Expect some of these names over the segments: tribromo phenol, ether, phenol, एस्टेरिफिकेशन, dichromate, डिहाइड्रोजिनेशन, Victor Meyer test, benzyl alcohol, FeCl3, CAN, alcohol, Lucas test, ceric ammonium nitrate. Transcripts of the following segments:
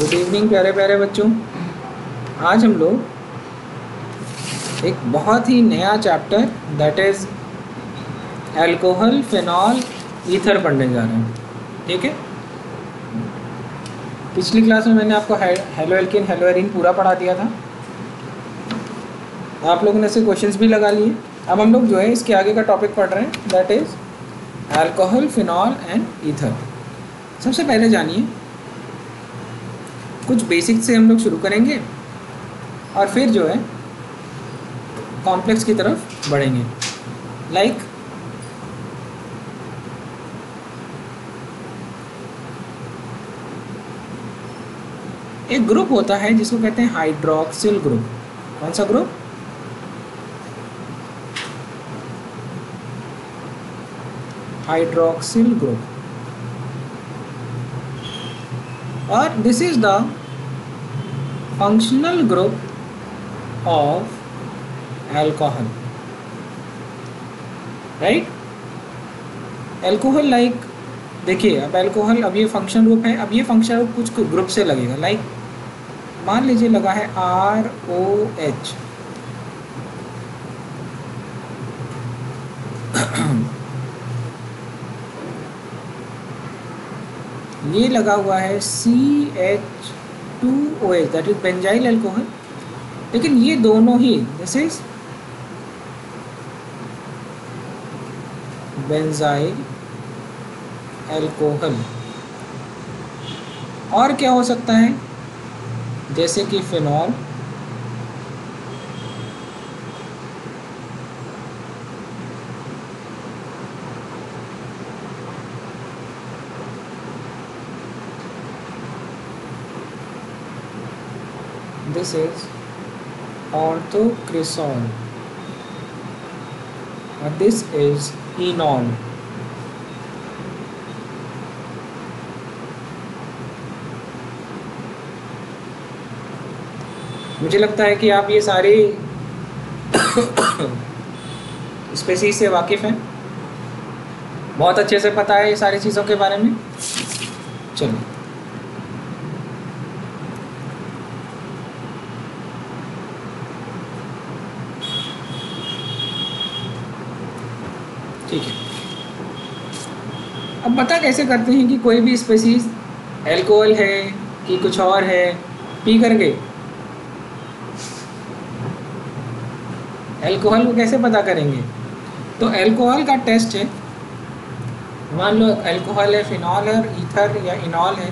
Good evening प्यारे प्यारे बच्चों, आज हम लोग एक बहुत ही नया chapter that is alcohol phenol ether पढ़ने जा रहे हैं। ठीक है, पिछली क्लास में मैंने आपको हेलो एल्किन हेलो एरिन पूरा पढ़ा दिया था, आप लोगों ने इससे क्वेश्चंस भी लगा लिए। अब हम लोग जो है इसके आगे का टॉपिक पढ़ रहे हैं that is alcohol phenol and ether. सबसे पहले जानिए कुछ बेसिक से हम लोग शुरू करेंगे और फिर जो है कॉम्प्लेक्स की तरफ बढ़ेंगे। लाइक एक ग्रुप होता है जिसको कहते हैं हाइड्रोक्सिल ग्रुप। कौन सा ग्रुप? Hydroxyl group. और this is the functional group of alcohol, right. Alcohol like देखिए, अब एल्कोहल अब ये फंक्शन ग्रुप है, अब ये फंक्शन ग्रुप कुछ ग्रुप से लगेगा। लाइक मान लीजिए लगा है ROH, ये लगा हुआ है CH2OH that is benzyl alcohol, लेकिन ये दोनों ही दिस इज बेंजाइल एल्कोहल। और क्या हो सकता है? जैसे कि फेनॉल, दिस इज ऑर्थोक्रेसॉल और दिस इज इनॉल। मुझे लगता है कि आप ये सारे स्पेसीज से वाकिफ़ हैं, बहुत अच्छे से पता है ये सारी चीज़ों के बारे में। चलिए ठीक है, अब पता कैसे करते हैं कि कोई भी स्पेसीज एल्कोहल है कि कुछ और है? पी करके एल्कोहल को कैसे पता करेंगे? तो एल्कोहल का टेस्ट है, मान लो एल्कोहल है, फिनॉल है, ईथर या इनॉल है,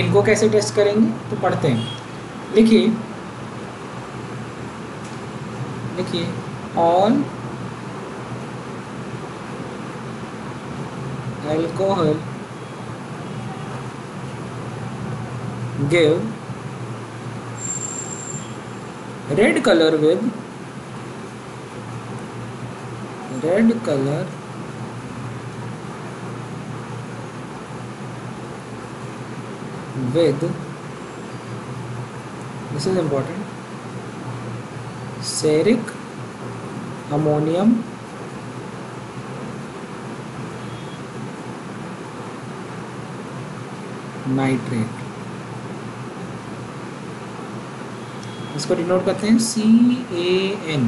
इनको कैसे टेस्ट करेंगे? तो पढ़ते हैं। देखिए देखिए all alcohol give red colour with red colour with, this is important, ceric ammonium nitrate। इसको डिनोट करते हैं CAN।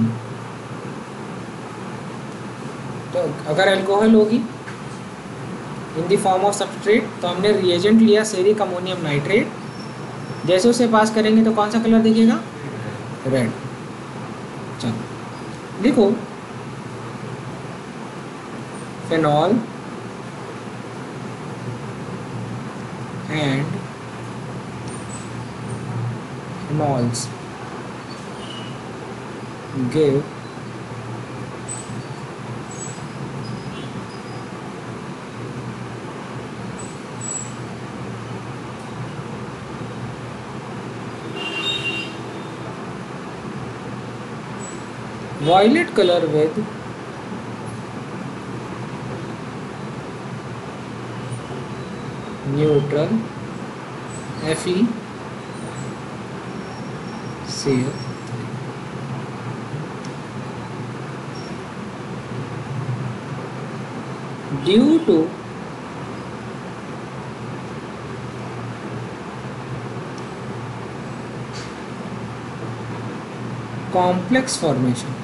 तो अगर एल्कोहल होगी in the form of substrate तो हमने रिएजेंट लिया सेरिक अमोनियम नाइट्रेट, जैसे उसे पास करेंगे तो कौन सा कलर दिखेगा? रेड। चलो देखो phenol and enols give violet color with neutral FeCl। Due to complex formation.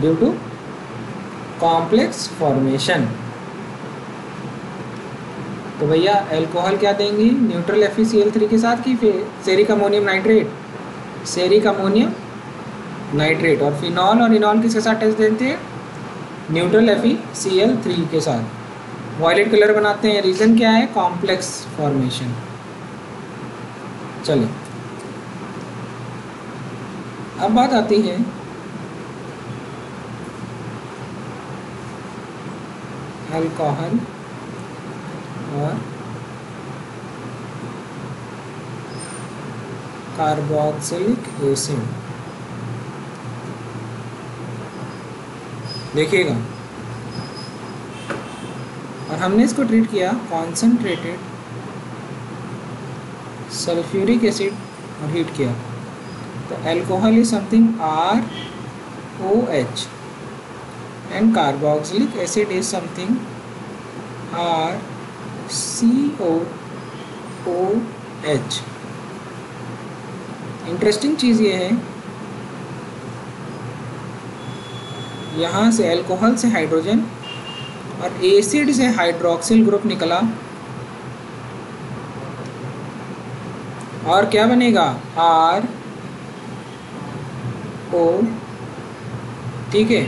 Due to complex formation. तो भैया अल्कोहल क्या देंगी न्यूट्रल FeCl3 के साथ की सेरिक अमोनियम नाइट्रेट, और फिनॉल और इनॉल किसके साथ टेस्ट देते हैं न्यूट्रल FeCl3 के साथ, वॉयलेट कलर बनाते हैं। रीज़न क्या है कॉम्प्लेक्स फॉर्मेशन। चलिए अब बात आती है अल्कोहल और कार्बोक्सिलिक एसिड। देखिएगा, और हमने इसको ट्रीट किया कॉन्सेंट्रेटेड सल्फ्यूरिक एसिड और हीट किया। तो alcohol is something ROH and carboxylic acid is something RCOOH। Interesting चीज़ ये है, यहाँ से अल्कोहल से हाइड्रोजन और एसिड से हाइड्रोक्सिल ग्रुप निकला और क्या बनेगा RO, ठीक है,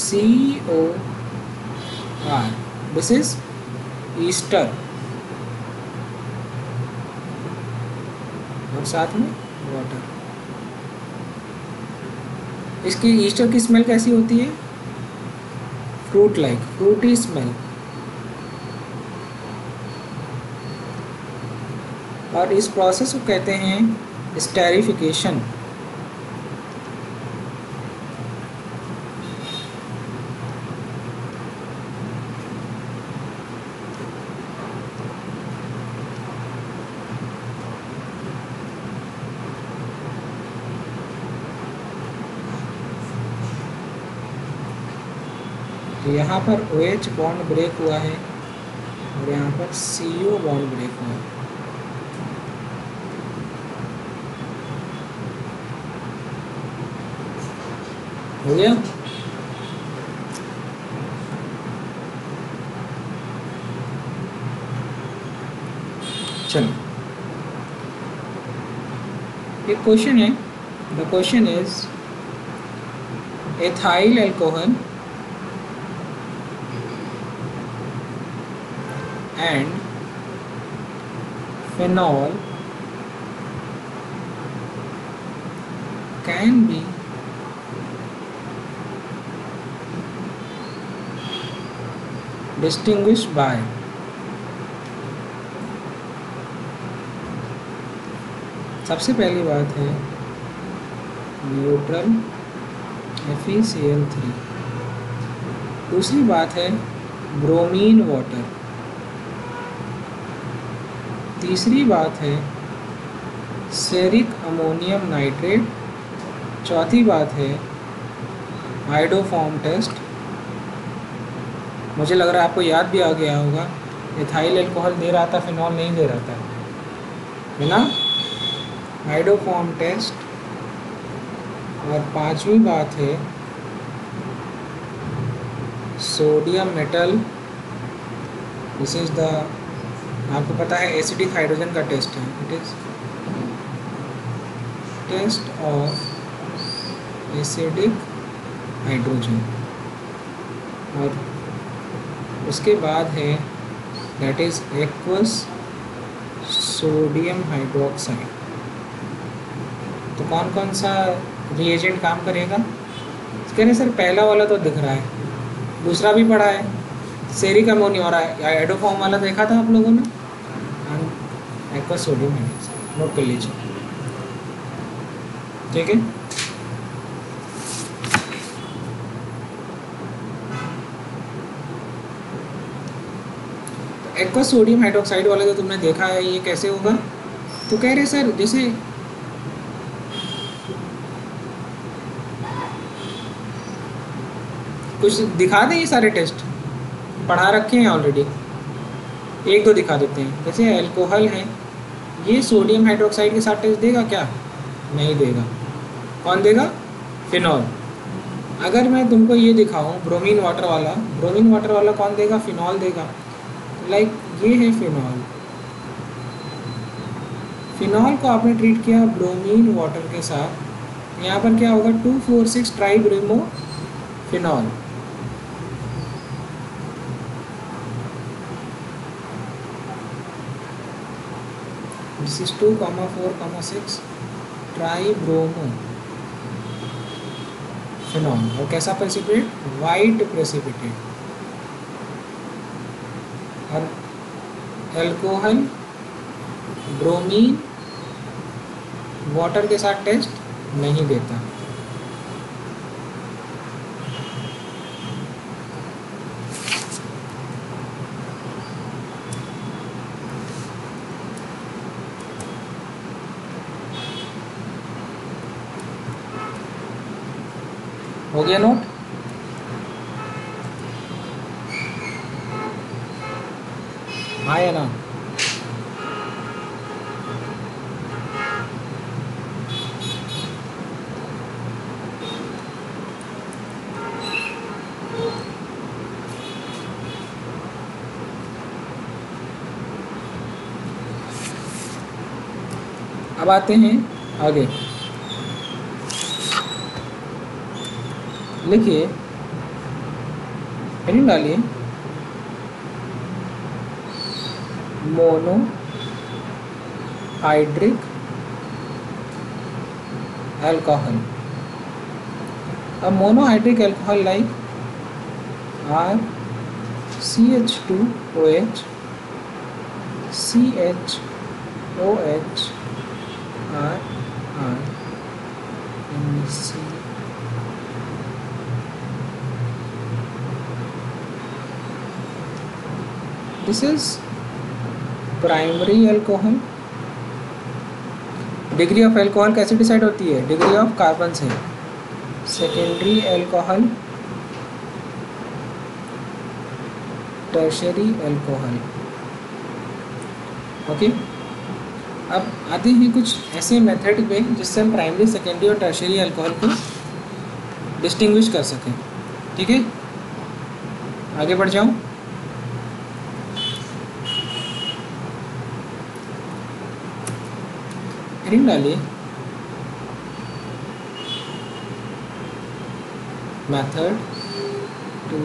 COR। दिस इज ईस्टर और साथ में वाटर। इसकी ईस्टर की स्मेल कैसी होती है फ्रूट लाइक, फ्रूटी स्मेल। और इस प्रोसेस को कहते हैं एस्टेरिफिकेशन। यहाँ पर OH बॉन्ड ब्रेक हुआ है और यहाँ पर CO बॉन्ड ब्रेक हुआ है। हो गया। चलो एक क्वेश्चन है, the question is ethyl alcohol and phenol can be distinguished by सबसे पहली बात है न्यूट्रल FeCl3, दूसरी बात है ब्रोमीन वाटर, तीसरी बात है सेरिक अमोनियम नाइट्रेट, चौथी बात है हाइड्रोफॉर्म टेस्ट। मुझे लग रहा है आपको याद भी आ गया होगा, एथाइल अल्कोहल दे रहा था, फिनॉल नहीं दे रहा था, है ना, हाइड्रोफॉर्म टेस्ट। और पांचवी बात है sodium metal, this is the, आपको पता है एसिडिक हाइड्रोजन का टेस्ट है, it is test of acidic hydrogen. और उसके बाद है that is aqueous sodium hydroxide. तो कौन कौन सा रिएजेंट काम करेगा? कह रहे सर पहला वाला तो दिख रहा है, दूसरा भी पड़ा है, सेरिक अमोनियम और हाइड्रोफॉर्म वाला देखा था आप लोगों ने, एक्वस सोडियम हाइड्रोक्साइड, नोट कर लीजिए, ठीक है। तो एक्वस सोडियम हाइड्रोक्साइड वाला जो तुमने देखा है ये कैसे होगा? तो कह रहे सर जैसे कुछ दिखा दें, ये सारे टेस्ट पढ़ा रखे हैं ऑलरेडी, एक दो दिखा देते हैं। जैसे एल्कोहल है, ये सोडियम हाइड्रोक्साइड के साथ टेस्ट देगा क्या? नहीं देगा। कौन देगा? फिनॉल। अगर मैं तुमको ये दिखाऊं ब्रोमीन वाटर वाला, ब्रोमीन वाटर वाला कौन देगा? फिनॉल देगा। लाइक ये है फिनॉल, फिनॉल को आपने ट्रीट किया ब्रोमीन वाटर के साथ, यहाँ पर क्या होगा? 2,4,6 tribromo phenol. This is 2,4,6 tribromo phenol. और कैसा प्रेसिपिटेट? White precipitate. और एल्कोहल ब्रोमीन वाटर के साथ टेस्ट नहीं देता। हो गया नोट? हाँ या ना? अब आते हैं आगे। लिखिए, हेडिंग डालिए, मोनोहाइड्रिक अल्कोहल। अब monohydric alcohol like RCH2OH, CHOH, RR, NC, this is primary alcohol। Degree of alcohol कैसे डिसाइड होती है? डिग्री ऑफ कार्बन से। Secondary alcohol, tertiary alcohol. Okay, अब आते हैं कुछ ऐसे मेथड पे जिससे हम प्राइमरी, सेकेंडरी और टर्शरी एल्कोहल को डिस्टिंग्विश कर सकें। ठीक है, आगे बढ़ जाऊँ। डालिए method to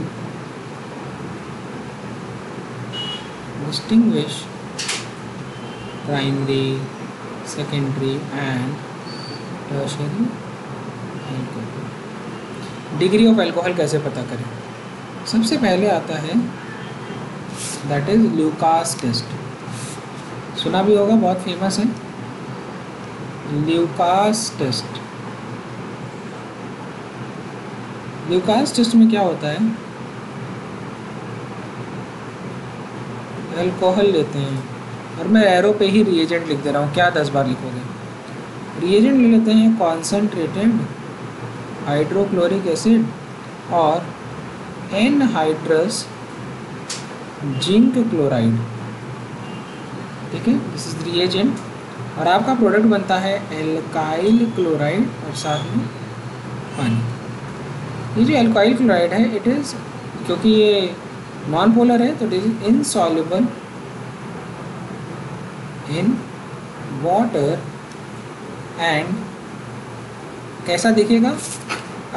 distinguish primary, secondary and tertiary alcohol. Degree of alcohol कैसे पता करें? सबसे पहले आता है दैट इज ल्यूकास टेस्ट। सुना भी होगा, बहुत फेमस है ल्यूकास टेस्ट। ल्यूकास टेस्ट में क्या होता है? एल्कोहल लेते हैं, और मैं एरो पे ही रिएजेंट लिख दे रहा हूँ, क्या 10 बार लिखोगे? रिएजेंट ले लेते हैं कॉन्सेंट्रेटेड हाइड्रोक्लोरिक एसिड और एनहाइड्रस जिंक क्लोराइड। ठीक है, दिस इज रिएजेंट, और आपका प्रोडक्ट बनता है एल्काइल क्लोराइड और साथ में पानी। ये जो एल्काइल क्लोराइड है, इट इज़, क्योंकि ये नॉन पोलर है तो it is insoluble in water and कैसा दिखेगा?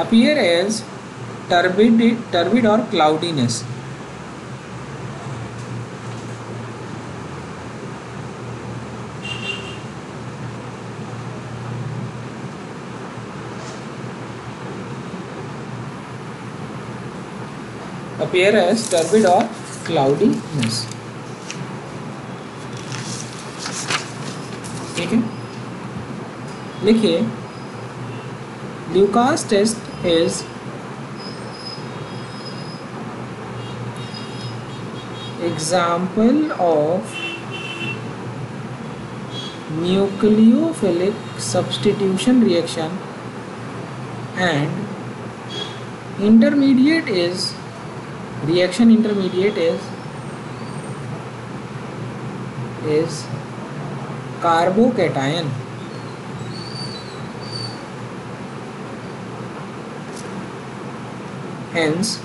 अपीयर एज टर्बिड और cloudiness. appear as turbid or cloudiness। ठीक है, लिखिए Lucas test is example of nucleophilic substitution reaction and reaction intermediate is carbocation. Hence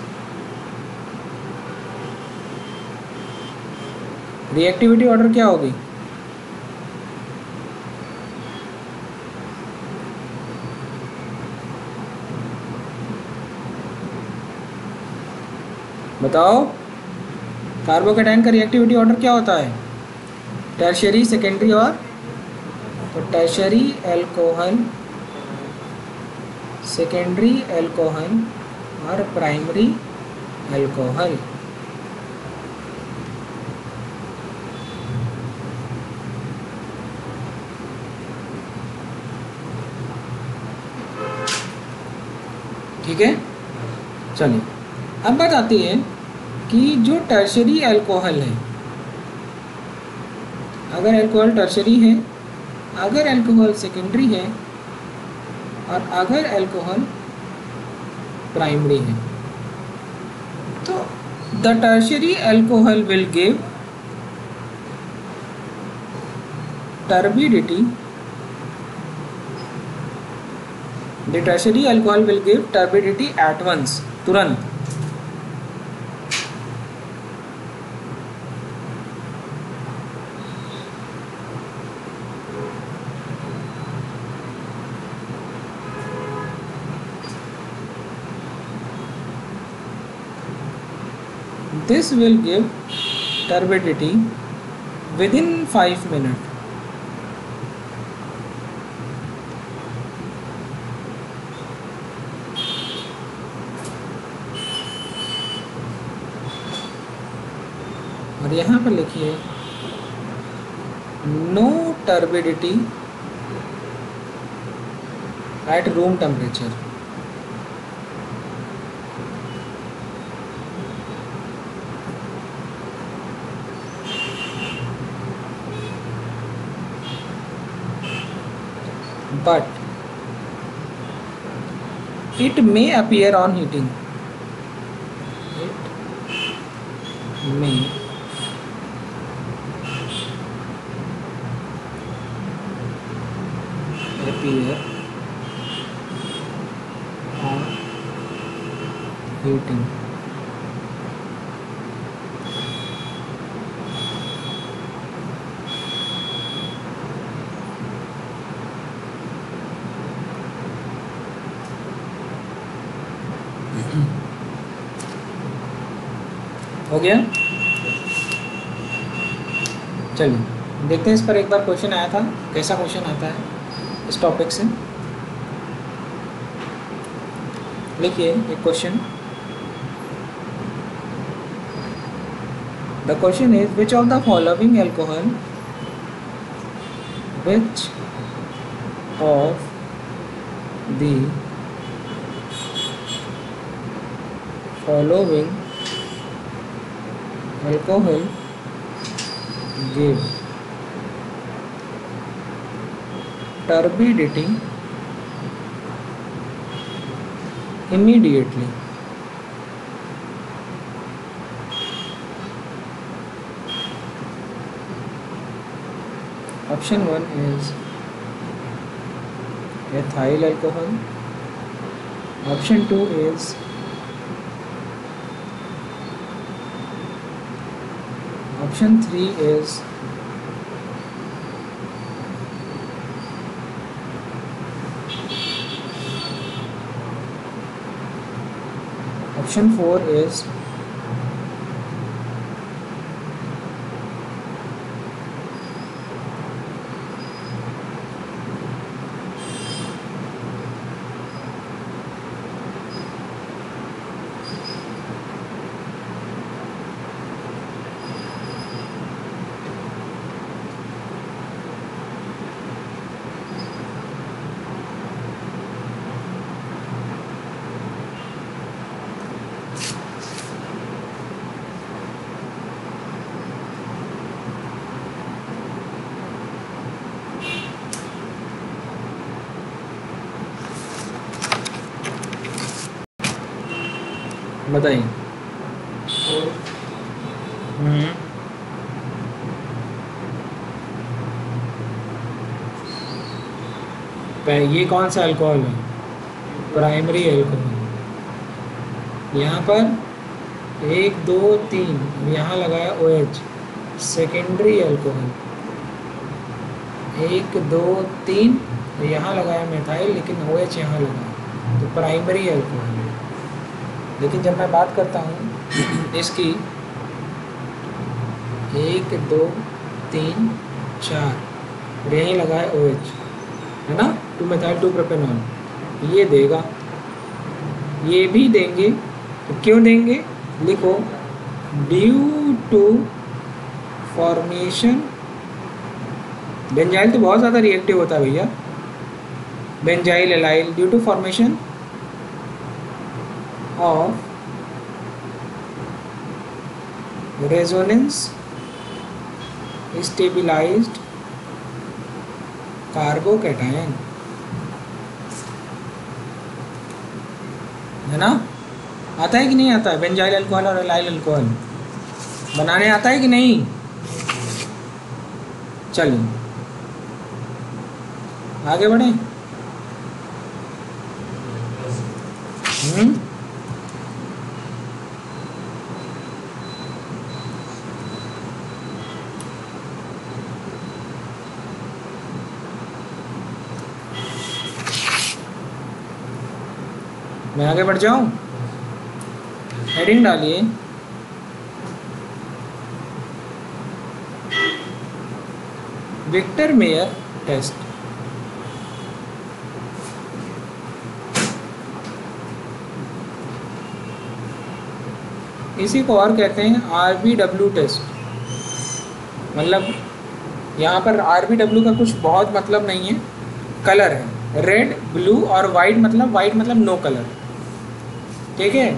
reactivity order क्या होगी? बताओ, carbocation का रिएक्टिविटी ऑर्डर क्या होता है? टर्शियरी, सेकेंडरी और तो टर्शियरी एल्कोहल, सेकेंडरी एल्कोहल और प्राइमरी एल्कोहल। ठीक है, चलिए अब बताते हैं कि जो टर्शरी अल्कोहल है, अगर अल्कोहल टर्शरी है, अगर अल्कोहल सेकेंडरी है और अगर अल्कोहल प्राइमरी है, तो the tertiary alcohol will give turbidity, the tertiary alcohol will give turbidity at once, तुरंत। This will give turbidity within 5 minutes. यहाँ पर लिखिए no turbidity at room temperature. but it may appear on heating. It may appear on heating. हो गया। चलिए देखते हैं, इस पर एक बार क्वेश्चन आया था, कैसा क्वेश्चन आता है इस टॉपिक से। लिखिए एक question, the question is which of the following alcohol give turbidity immediately. Option 1 is ethyl alcohol. Option 2 is Option 3 is Option 4 is बताइए। ये कौन सा अल्कोहल है? Primary alcohol. यहाँ पर 1 2 3 यहाँ लगाया OH, सेकेंडरी अल्कोहल 1 2 3 यहाँ लगाया मिथाइल, लेकिन OH यहाँ लगाया तो प्राइमरी अल्कोहल है। लेकिन जब मैं बात करता हूँ इसकी 1 2 3 4 यहीं लगाए OH है ना, 2 मेथाइल 2 प्रोपेनॉल ये देगा, ये भी देंगे। तो क्यों देंगे? लिखो, ड्यू टू फॉर्मेशन। बेंजाइल तो बहुत ज़्यादा रिएक्टिव होता है भैया, benzyl allyl, due to formation of resonance stabilised carbocation है ना। आता है कि नहीं आता है? बेंजाइल अल्कोहल और एलाइल अल्कोहल बनाने आता है कि नहीं? चलिए आगे बढ़े। मैं आगे बढ़ जाऊं? हेडिंग डालिए, विक्टर मेयर टेस्ट। इसी को और कहते हैं RBW टेस्ट। मतलब यहाँ पर RBW का कुछ बहुत मतलब नहीं है, कलर है रेड ब्लू और वाइट, मतलब नो कलर, ठीक है।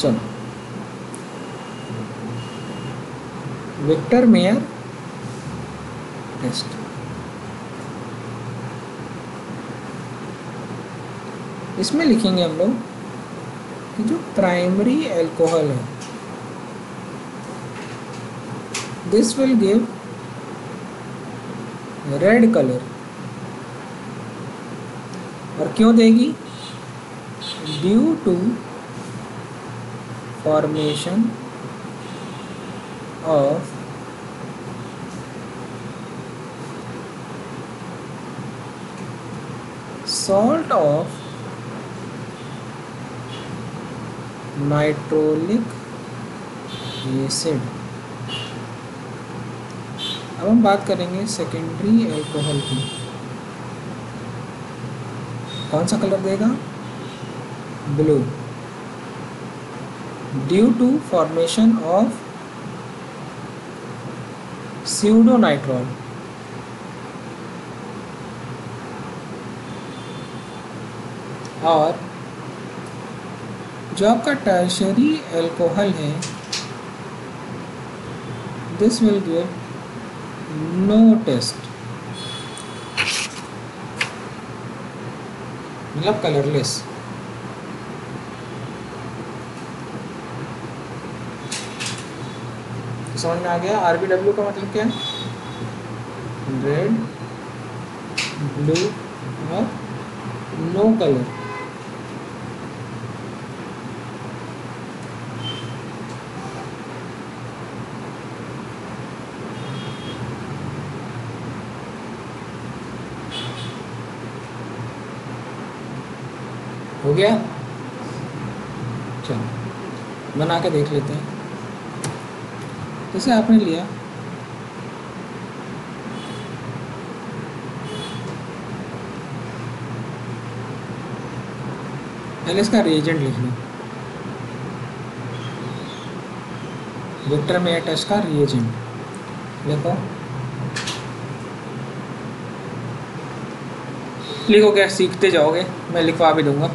चलो विक्टर मेयर टेस्ट, इसमें लिखेंगे हम लोग कि जो प्राइमरी अल्कोहल है this will give red colour. और क्यों देगी? Due to formation of salt of nitrolic acid. अब हम बात करेंगे सेकेंडरी अल्कोहल की। कौन सा कलर देगा? Blue. Due to formation of pseudonitrole. और जो आपका टर्शरी अल्कोहल है this will give no test, मतलब कलरलेस। समझ में आ गया? RBW का मतलब क्या है? रेड ब्लू और नो कलर। हो गया? चलो बना के देख लेते हैं। जैसे आपने लिया पहले इसका रिएजेंट लिख लो, विक्टर मेयर टेस्ट का रिएजेंट देखो, लिखोगे सीखते जाओगे, मैं लिखवा भी दूंगा।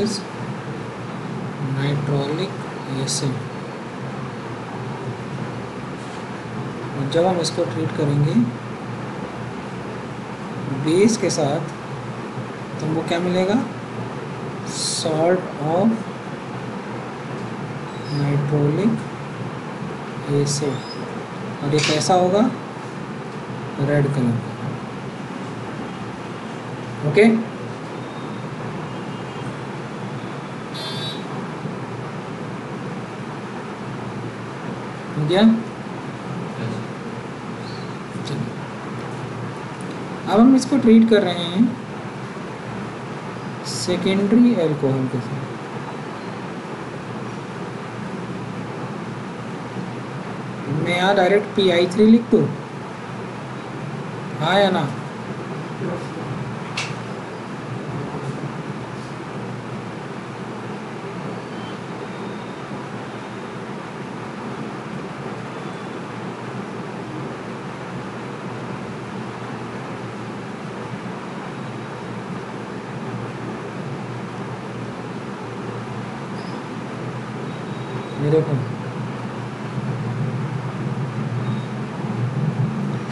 is nitrolic acid. और जब हम इसको ट्रीट करेंगे बेस के साथ तो हमको क्या मिलेगा, सॉल्ट ऑफ नाइट्रोलिक एसिड। और ये कैसा होगा, रेड कलर। ओके, हो गया। अब हम इसको ट्रीट कर रहे हैं सेकेंडरी अल्कोहल के साथ। मैं यहाँ डायरेक्ट PI3 लिख दूँ, हाँ या ना?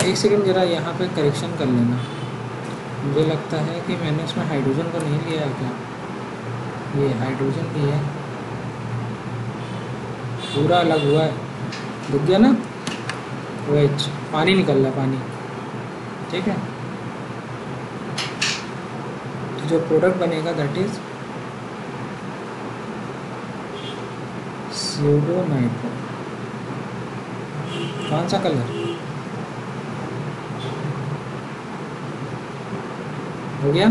एक सेकेंड जरा यहाँ पे करेक्शन कर लेना, मुझे लगता है कि मैंने इसमें हाइड्रोजन को नहीं लिया है क्या, ये हाइड्रोजन भी है, पूरा अलग हुआ है, दिख गया ना, OH पानी निकल रहा है, पानी। ठीक है, तो जो प्रोडक्ट बनेगा दैट इज स्यूडो नाइट्राइल। कौन सा कलर हो गया?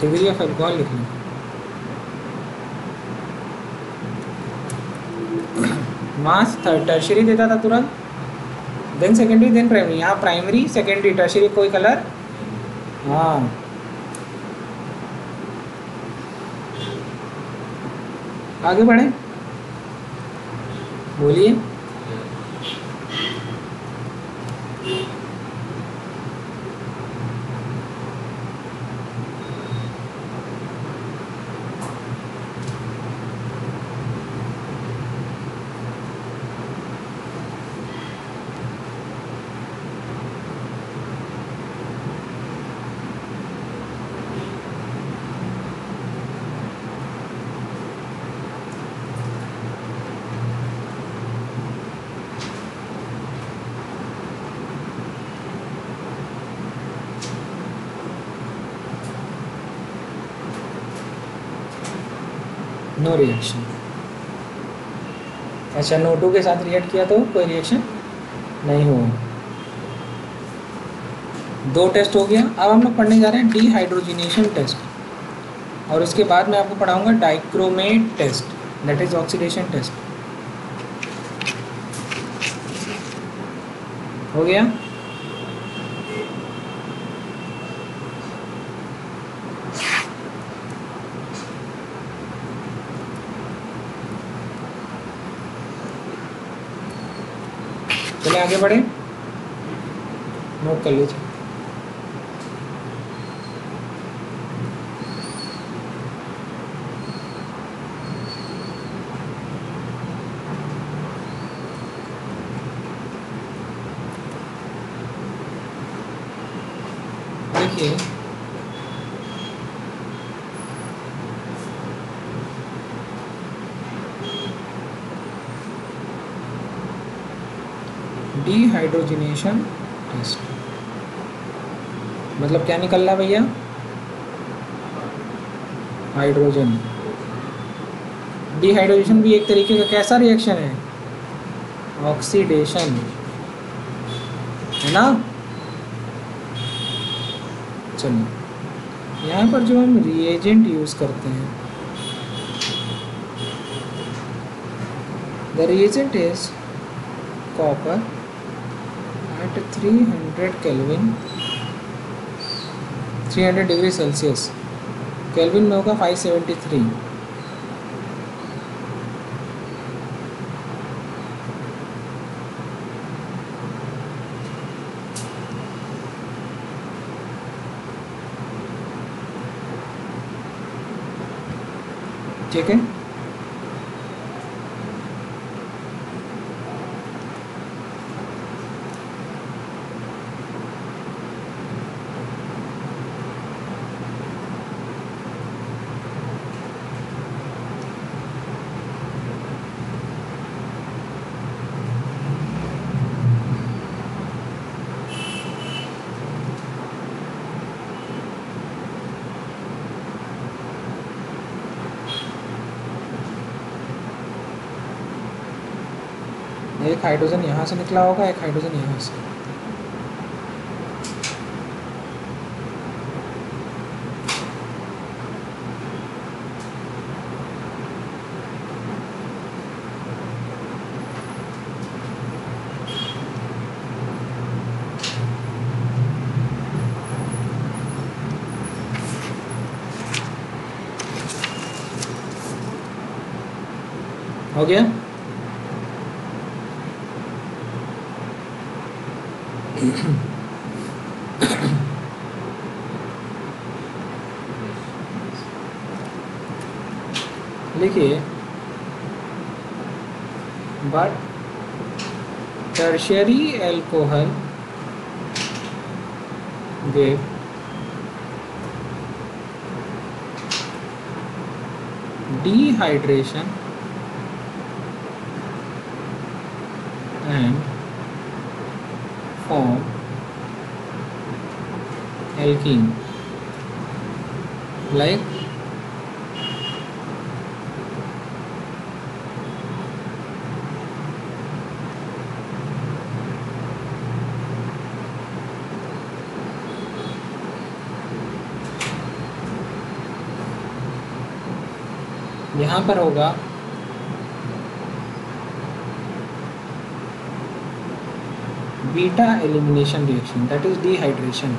डिग्री ऑफ अल्कोहल लिख लें। मास टर्शियरी देता था तुरंत, देन सेकेंडरी, देन प्राइमरी। यहाँ प्राइमरी, सेकेंडरी, टर्शियरी, कोई कलर? हाँ, आगे बढ़े, बोलिए। No reaction. अच्छा, NO2 के साथ रिएक्ट किया तो कोई रिएक्शन नहीं हुआ। दो टेस्ट हो गया। अब हम लोग पढ़ने जा रहे हैं डिहाइड्रोजिनेशन टेस्ट, और उसके बाद मैं आपको पढ़ाऊंगा dichromate test, that is oxidation test. हो गया। चले आगे बढ़े, नोट कर लीजिए। देखिए, डिहाइड्रोजिनेशन टेस्ट मतलब क्या निकल रहा है भैया, हाइड्रोजन। डिहाइड्रोजन भी एक तरीके का कैसा रिएक्शन है, ऑक्सीडेशन है ना। चलिए, यहाँ पर जो हम रिएजेंट यूज करते हैं, the reagent is copper at 300 kelvin, 300 degree Celsius. Kelvin में होगा 573। ठीक है। एक हाइड्रोजन यहाँ से निकला होगा, एक हाइड्रोजन यहाँ से। हो गया। देखिए, but tertiary alcohol give dehydration and form alkene like यहाँ पर होगा beta elimination reaction, that is dehydration.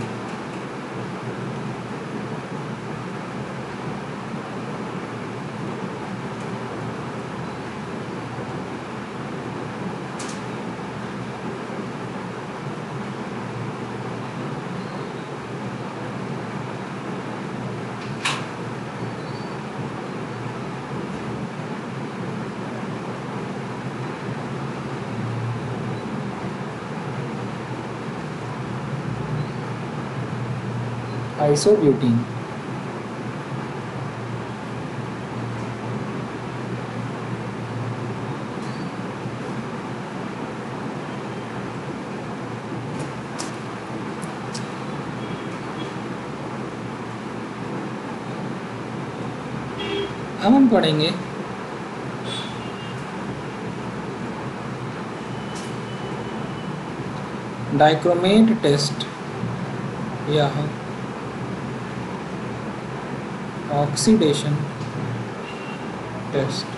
Isobutene अब हम पढ़ेंगे डाइक्रोमेट टेस्ट या ऑक्सीडेशन टेस्ट,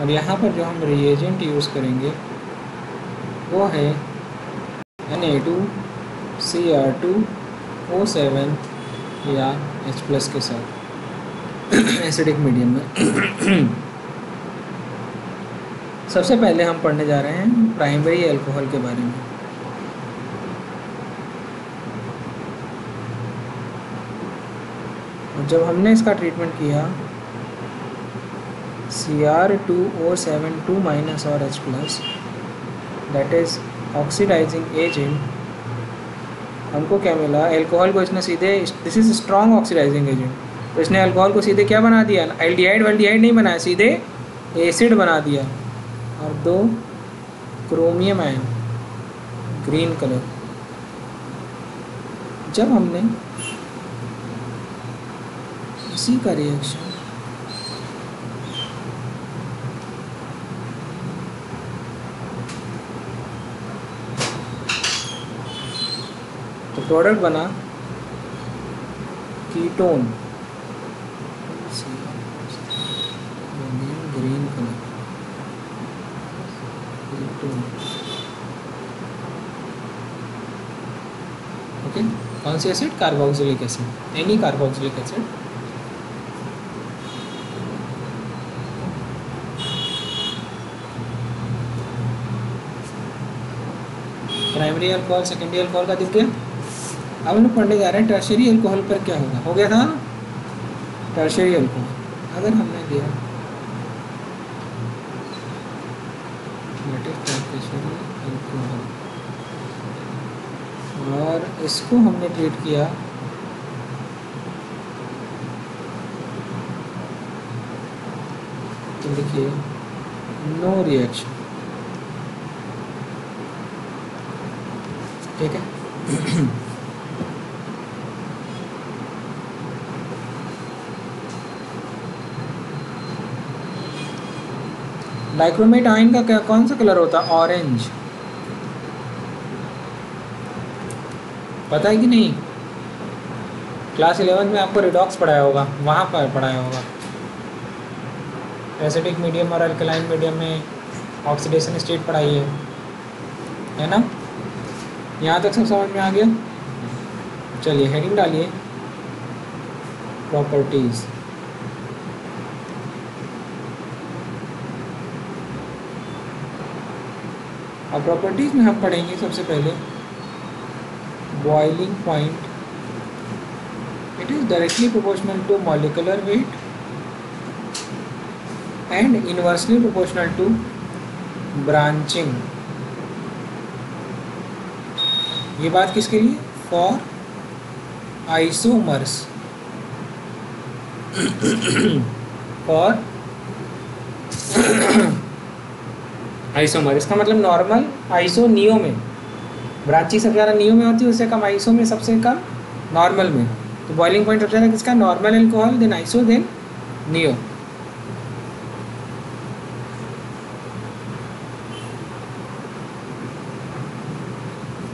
और यहाँ पर जो हम रिएजेंट यूज़ करेंगे वो है Na2Cr2O7 या H+ के साथ एसिडिक मीडियम में। सबसे पहले हम पढ़ने जा रहे हैं प्राइमरी अल्कोहल के बारे में। जब हमने इसका ट्रीटमेंट किया Cr2O7 2- और H+, that is oxidising agent, हमको क्या मिला? एल्कोहल को इसने सीधे, this is strong oxidising agent, तो इसने एल्कोहल को सीधे क्या बना दिया? एल्डिहाइड वेल्डिहाइड नहीं बनाया, सीधे एसिड बना दिया। और दो क्रोमियम आयन ग्रीन कलर। जब हमने इसी का रिएक्शन तो प्रोडक्ट बना ketone, green colour ketone. Okay, कौन सी acid? Carboxylic acid, any carboxylic acid. Primary alcohol, secondary alcohol का दिख गया। अब हम पढ़ने जा रहे हैं टर्शियरी अल्कोहल पर क्या होगा। हो गया था टर्शरी अल्कोहल अगर हमने लिया अल्कोहल और इसको हमने ट्रीट किया तो देखिए नो रिएक्शन, ठीक है। डाइक्रोमेट आयन का क्या कौन सा कलर होता है? ऑरेंज, पता है कि नहीं? क्लास 11 में आपको रिडॉक्स पढ़ाया होगा, वहाँ पर पढ़ाया होगा। एसिडिक मीडियम और अल्कलाइन मीडियम में ऑक्सीडेशन स्टेट पढ़ाई है ना? यहाँ तक सब समझ में आ गया। चलिए हेडिंग डालिए प्रॉपर्टीज़। अब प्रॉपर्टीज़ में हम पढ़ेंगे सबसे पहले boiling point. It is directly proportional to molecular weight and inversely proportional to branching. ये बात किसके लिए? For isomers, for isomer. इसका मतलब नॉर्मल आइसो नियो में ब्रांचिंग सबसे ज़्यादा नियो में होती है, उससे कम आइसो में, सबसे कम नॉर्मल में। तो बॉइलिंग पॉइंट सबसे ज़्यादा किसका? Normal alcohol, then iso, then neo.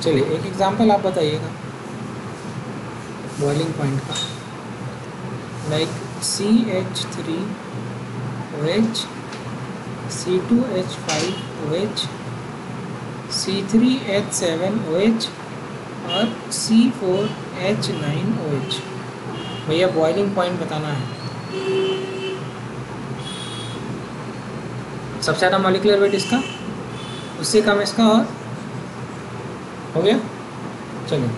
चलिए एक एग्जांपल आप बताइएगा बॉइलिंग पॉइंट का, लाइक CH3OH, C2H5OH, C3H7OH और C4H9OH। भैया बॉइलिंग पॉइंट बताना है। सबसे ज़्यादा मॉलिकुलर वेट इसका, उससे कम इसका, और हो गया। चलिए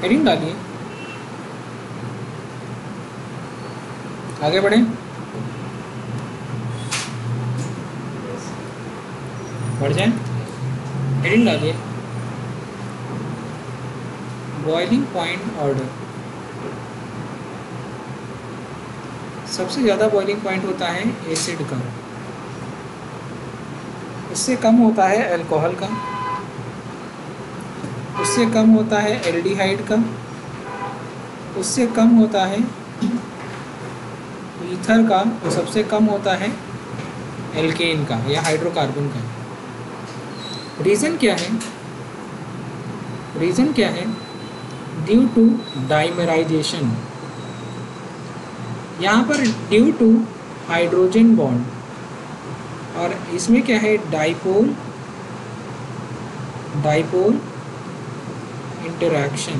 हेडिंग डालिए, आगे बढ़ें, बढ़ जाए। हेडिंग डालिए बॉइलिंग पॉइंट ऑर्डर। सबसे ज़्यादा बॉइलिंग पॉइंट होता है एसिड का, इससे कम होता है अल्कोहल का, उससे कम होता है एल्डिहाइड का, उससे कम होता है ईथर का, और सबसे कम होता है एल्केन का या हाइड्रोकार्बन का। रीज़न क्या है? रीज़न क्या है? Due to dimerisation. यहाँ पर ड्यू टू हाइड्रोजन बॉन्ड, और इसमें क्या है? डाइपोल डाइपोल इंटरैक्शन,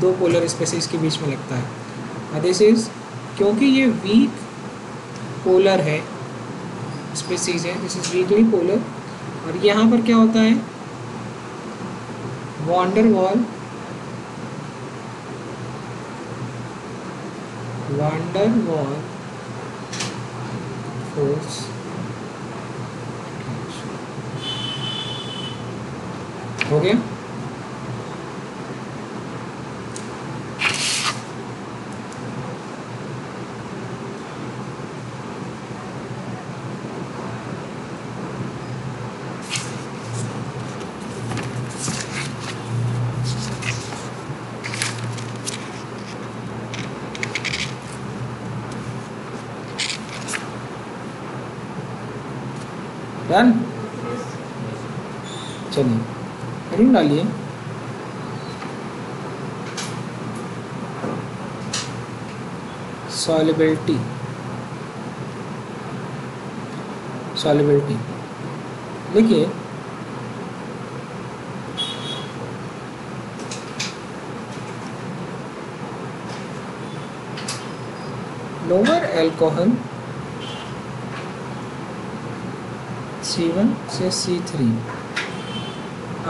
दो पोलर स्पेसिस के बीच में लगता है। दिस इज क्योंकि ये वीक पोलर है स्पेसिस है, दिस इज वीकली पोलर। और यहाँ पर क्या होता है? Van der Waals force. हो गया। चलिए हेडिंग डालिए सॉल्युबिलिटी। सॉल्युबिलिटी देखिए लोअर एल्कोहल C1 से C3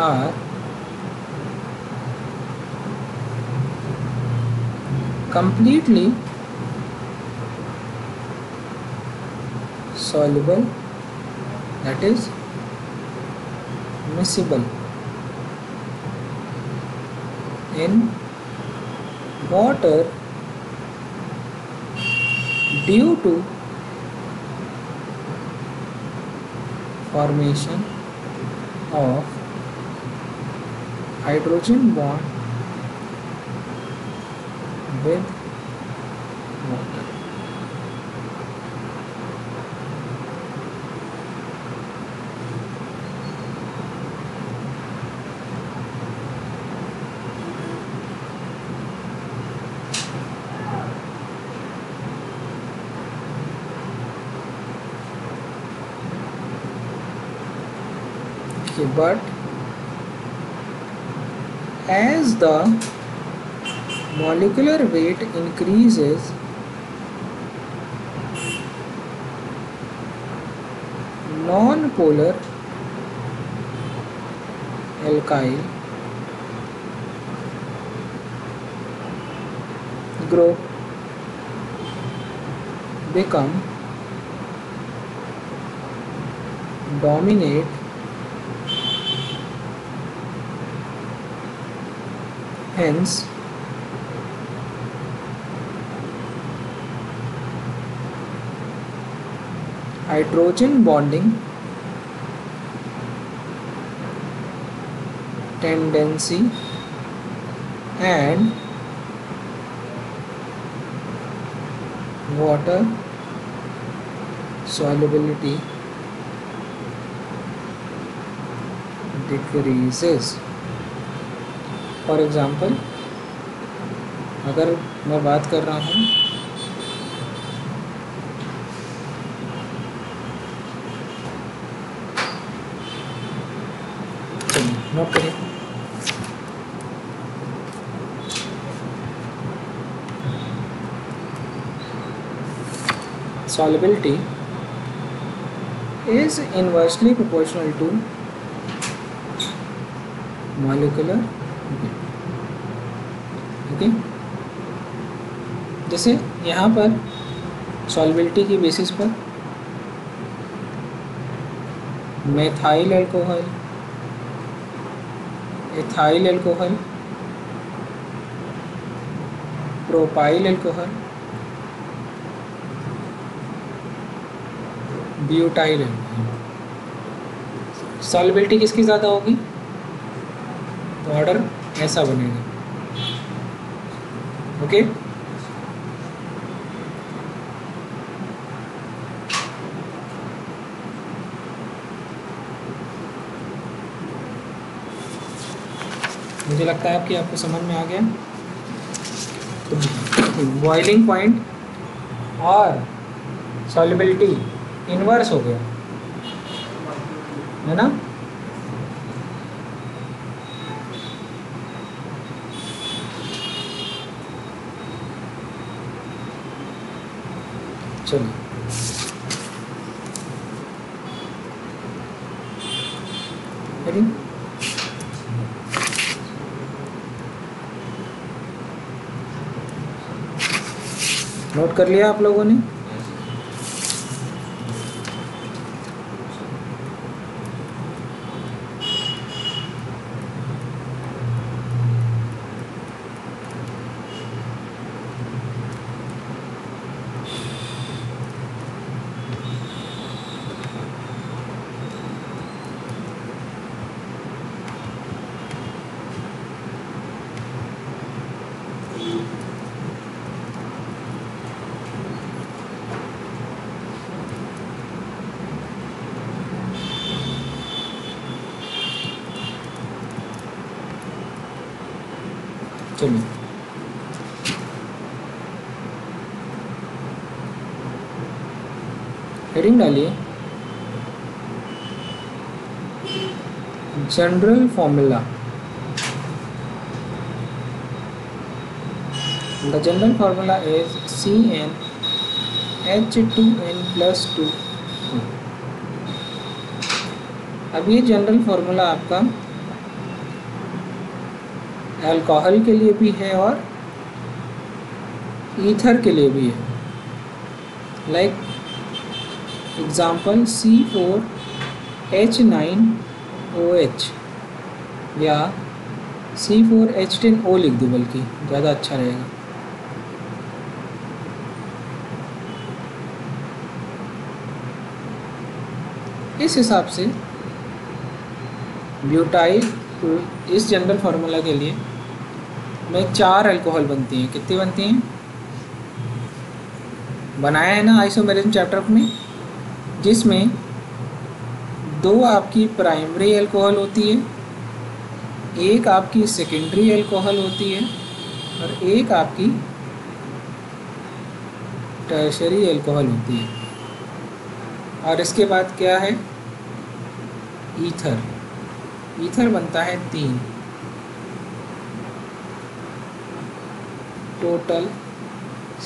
are completely soluble, that is miscible in water due to formation of hydrogen bond with water. But as the molecular weight increases, non-polar alkyl group become dominate . Hence, hydrogen bonding tendency and water solubility decreases. For example, अगर मैं बात कर रहा हूँ note करिए, solubility is inversely proportional to molecular okay. जैसे यहाँ पर सॉल्युबिलिटी की बेसिस पर methyl alcohol, ethyl alcohol, propyl alcohol, butyl alcohol, solubility किसकी ज़्यादा होगी तो ऑर्डर ऐसा बनेगा ओके। मुझे लगता है कि आपको समझ में आ गया। तो बॉइलिंग पॉइंट और सॉल्युबिलिटी इन्वर्स हो गया है ना। नोट कर लिया आप लोगों ने। हेडिंग डालिए, general formula. The general formula is CnH2n+2। अब ये जनरल फॉर्मूला आपका अल्कोहल के लिए भी है और ईथर के लिए भी है। लाइक एग्जाम्पल CO H9OH या C4H10O लिख दूँ बल्कि ज़्यादा अच्छा रहेगा। इस हिसाब से ब्यूटाइल इस जनरल फार्मूला के लिए में 4 अल्कोहल बनती हैं। कितनी बनती हैं? बनाया है ना आइसोमेरिज्म चैप्टर में, जिसमें 2 आपकी प्राइमरी अल्कोहल होती है, 1 आपकी सेकेंडरी अल्कोहल होती है और 1 आपकी टर्शरी अल्कोहल होती है। और इसके बाद क्या है? ईथर। ईथर बनता है 3 टोटल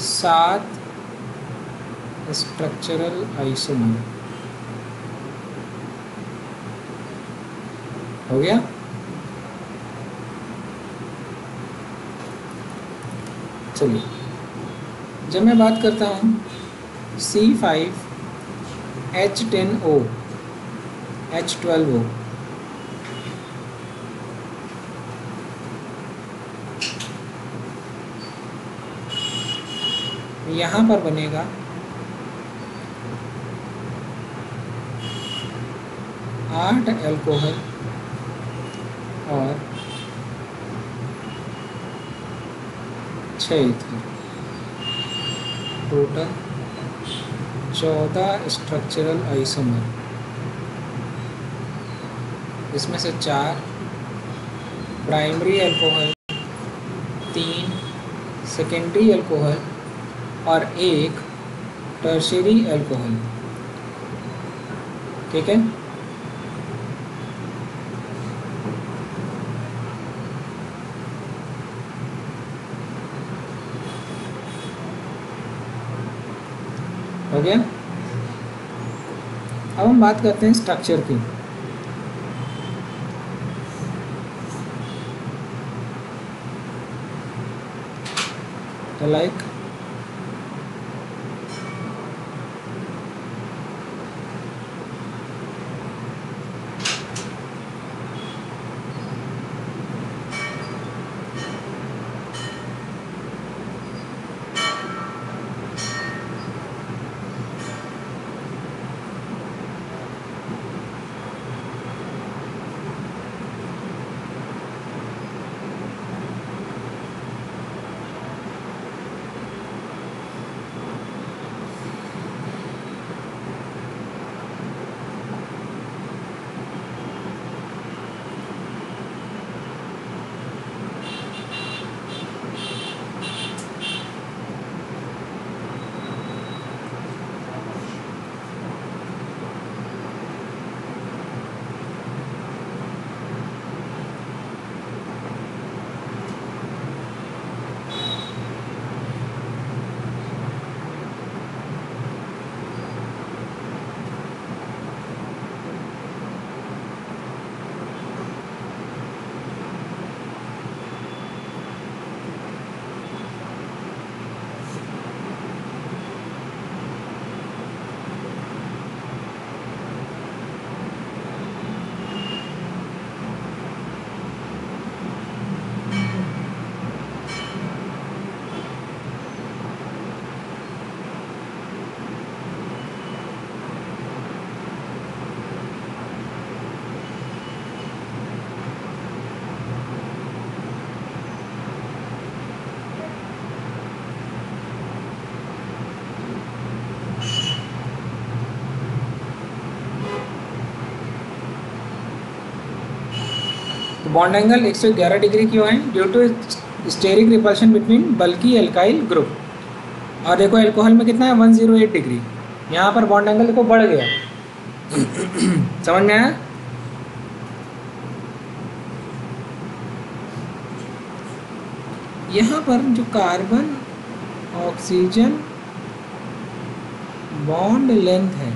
7 स्ट्रक्चरल आइसोमर हो गया। चलिए जब मैं बात करता हूँ C5H10O H12O, यहाँ पर बनेगा आठ अल्कोहल और 6 ईथर, टोटल 14 स्ट्रक्चरल आइसोमर। इसमें से 4 प्राइमरी अल्कोहल, 3 सेकेंडरी अल्कोहल और 1 टर्शरी अल्कोहल। ठीक है, हो गया। अब हम बात करते हैं स्ट्रक्चर की। लाइक बॉन्ड एंगल 111 डिग्री क्यों है? Due to steric repulsion between bulky alkyl group. और देखो अल्कोहल में कितना है? 108 डिग्री। यहाँ पर बॉन्ड एंगल देखो बढ़ गया। समझ में आया? यहाँ पर जो कार्बन ऑक्सीजन बॉन्ड लेंथ है,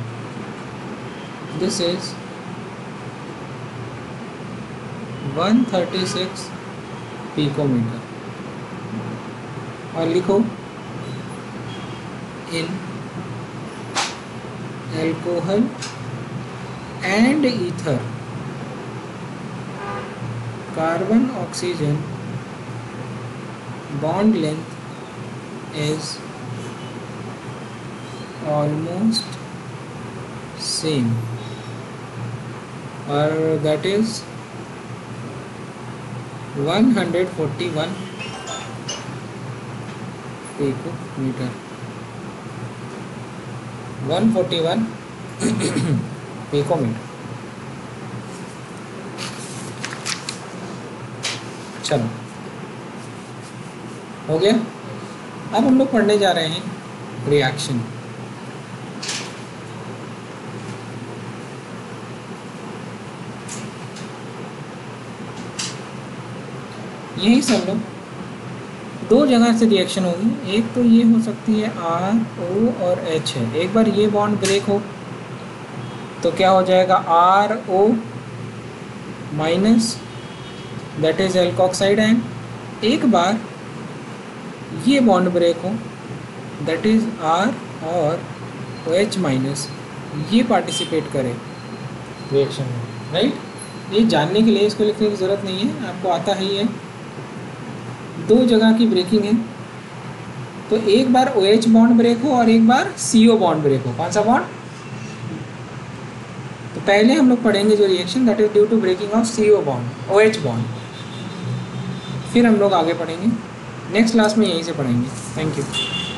दिस इज 136 पिकोमीटर। और लिखो इन alcohol and ether, carbon oxygen bond length is almost same, or that is 141 picometer. 141 picometer. चलो हो गया। अब हम लोग पढ़ने जा रहे हैं रिएक्शन। यही सब लोग दो जगह से रिएक्शन होगी, एक तो ये हो सकती है आर ओ और एच है। एक बार ये बॉन्ड ब्रेक हो तो क्या हो जाएगा, R O minus that is alkoxide, and एक बार ये बॉन्ड ब्रेक हो दैट इज आर और ओ एच माइनस, ये पार्टिसिपेट करे रिएक्शन में, राइट। ये जानने के लिए इसको लिखने की ज़रूरत नहीं है, आपको आता ही है। दो जगह की ब्रेकिंग है तो एक बार ओ एच बॉन्ड ब्रेक हो और एक बार सी ओ बॉन्ड ब्रेक हो। कौन सा बॉन्ड? तो पहले हम लोग पढ़ेंगे जो reaction that is due to breaking of C O bond, O H bond, फिर हम लोग आगे पढ़ेंगे। नेक्स्ट क्लास में यहीं से पढ़ेंगे। Thank you.